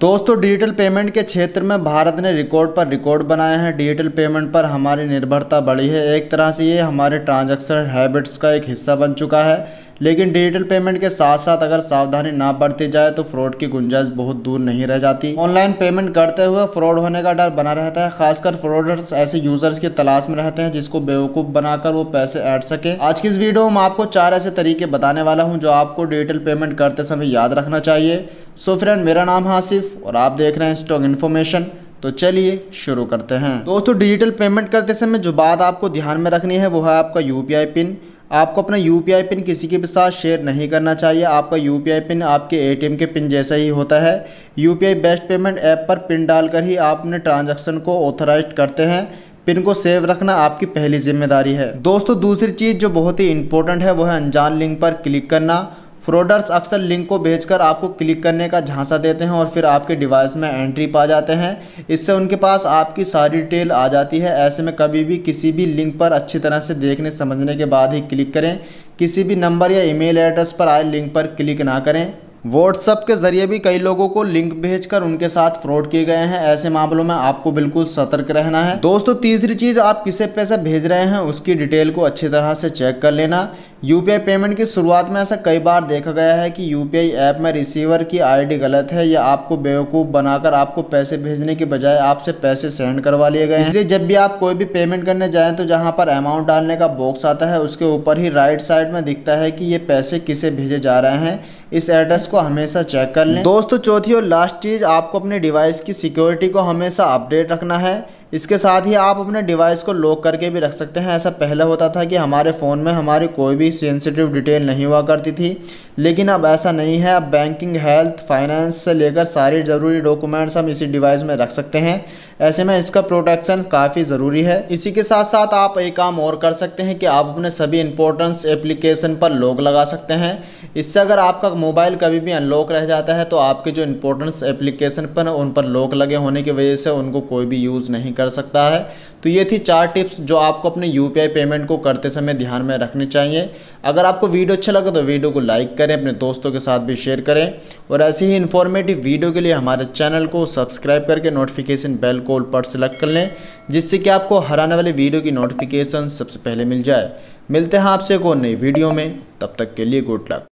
दोस्तों digital payment के क्षेत्र में भारत ने रिकॉर्ड पर रिकॉर्ड बनाया है। डिजिटल पेमेंट पर हमारी निर्भरता बढ़ी है। एक तरह से ये हमारे ट्रांजैक्शन हैबिट्स का एक हिस्सा बन चुका है। लेकिन डिजिटल पेमेंट के साथ साथ अगर सावधानी ना बरती जाए तो फ्रॉड की गुंजाइश बहुत दूर नहीं रह जाती। ऑनलाइन पेमेंट करते हुए फ्रॉड होने का डर बना रहता है। खासकर फ्रॉडर्स ऐसे यूजर्स की तलाश में रहते हैं जिसको बेवकूफ़ बनाकर वो पैसे ऐड सके। आज की इस वीडियो में आपको 4 ऐसे तरीके बताने वाला हूँ जो आपको डिजिटल पेमेंट करते समय याद रखना चाहिए। सो फ्रेंड, मेरा नाम है आसिफ और आप देख रहे हैं स्टॉक इन्फॉर्मेशन। तो चलिए शुरू करते हैं। दोस्तों डिजिटल पेमेंट करते समय जो बात आपको ध्यान में रखनी है वो है आपका UPI पिन। आपको अपना UPI पिन किसी के भी साथ शेयर नहीं करना चाहिए। आपका UPI पिन आपके ATM के पिन जैसा ही होता है। UPI बेस्ड पेमेंट ऐप पर पिन डालकर ही आप अपने ट्रांजैक्शन को ऑथराइज करते हैं। पिन को सेव रखना आपकी पहली जिम्मेदारी है। दोस्तों दूसरी चीज़ जो बहुत ही इंपॉर्टेंट है वो है अनजान लिंक पर क्लिक करना। फ्रॉडर्स अक्सर लिंक को भेजकर आपको क्लिक करने का झांसा देते हैं और फिर आपके डिवाइस में एंट्री पा जाते हैं। इससे उनके पास आपकी सारी डिटेल आ जाती है। ऐसे में कभी भी किसी भी लिंक पर अच्छी तरह से देखने समझने के बाद ही क्लिक करें। किसी भी नंबर या ईमेल एड्रेस पर आए लिंक पर क्लिक ना करें। व्हाट्सएप के ज़रिए भी कई लोगों को लिंक भेजकर उनके साथ फ्रॉड किए गए हैं। ऐसे मामलों में आपको बिल्कुल सतर्क रहना है। दोस्तों तीसरी चीज़, आप किसे पैसे भेज रहे हैं उसकी डिटेल को अच्छी तरह से चेक कर लेना। UPI पेमेंट की शुरुआत में ऐसा कई बार देखा गया है कि UPI ऐप में रिसीवर की ID गलत है या आपको बेवकूफ़ बनाकर आपको पैसे भेजने के बजाय आपसे पैसे सेंड करवा लिए गए हैं। इसलिए जब भी आप कोई भी पेमेंट करने जाएँ तो जहाँ पर अमाउंट डालने का बॉक्स आता है उसके ऊपर ही राइट साइड में दिखता है कि ये पैसे किसे भेजे जा रहे हैं। इस एड्रेस को हमेशा चेक कर लें। दोस्तों चौथी और लास्ट चीज़, आपको अपने डिवाइस की सिक्योरिटी को हमेशा अपडेट रखना है। इसके साथ ही आप अपने डिवाइस को लॉक करके भी रख सकते हैं। ऐसा पहले होता था कि हमारे फ़ोन में हमारी कोई भी सेंसिटिव डिटेल नहीं हुआ करती थी, लेकिन अब ऐसा नहीं है। अब बैंकिंग, हेल्थ, फाइनेंस से लेकर सारे ज़रूरी डॉक्यूमेंट्स हम इसी डिवाइस में रख सकते हैं। ऐसे में इसका प्रोटेक्शन काफ़ी ज़रूरी है। इसी के साथ साथ आप एक काम और कर सकते हैं कि आप अपने सभी इंपॉर्टेंस एप्लीकेशन पर लॉक लगा सकते हैं। इससे अगर आपका मोबाइल कभी भी अनलॉक रह जाता है तो आपके जो इंपॉर्टेंस एप्लीकेशन पर उन पर लॉक लगे होने की वजह से उनको कोई भी यूज़ नहीं कर सकता है। तो ये थी 4 टिप्स जो आपको अपने UPI पेमेंट को करते समय ध्यान में रखनी चाहिए। अगर आपको वीडियो अच्छा लगा तो वीडियो को लाइक करें, अपने दोस्तों के साथ भी शेयर करें और ऐसी ही इन्फॉर्मेटिव वीडियो के लिए हमारे चैनल को सब्सक्राइब करके नोटिफिकेशन बेल को ऑल पर सेलेक्ट कर लें, जिससे कि आपको हर आने वाले वीडियो की नोटिफिकेशन सबसे पहले मिल जाए। मिलते हैं आपसे एक और नई वीडियो में, तब तक के लिए गुड लक।